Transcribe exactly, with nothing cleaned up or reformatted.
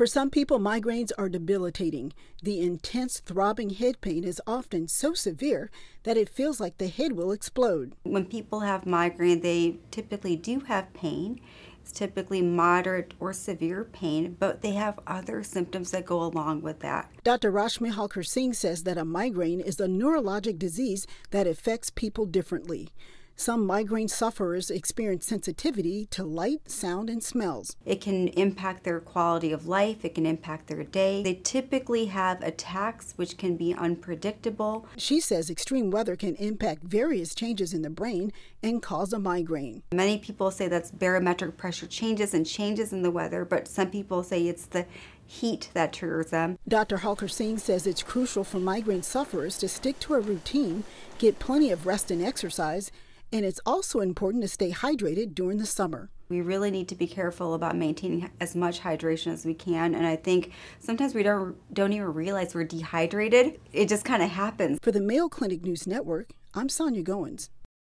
For some people, migraines are debilitating. The intense throbbing head pain is often so severe that it feels like the head will explode. When people have migraine, they typically do have pain. It's typically moderate or severe pain, but they have other symptoms that go along with that. Doctor Rashmi Halker Singh says that a migraine is a neurologic disease that affects people differently. Some migraine sufferers experience sensitivity to light, sound, and smells. It can impact their quality of life. It can impact their day. They typically have attacks which can be unpredictable. She says extreme weather can impact various changes in the brain and cause a migraine. Many people say that's barometric pressure changes and changes in the weather, but some people say it's the heat that triggers them. Doctor Halker Singh says it's crucial for migraine sufferers to stick to a routine, get plenty of rest and exercise, and it's also important to stay hydrated during the summer. We really need to be careful about maintaining as much hydration as we can, and I think sometimes we don't, don't even realize we're dehydrated. It just kind of happens. For the Mayo Clinic News Network, I'm Sonya Goins.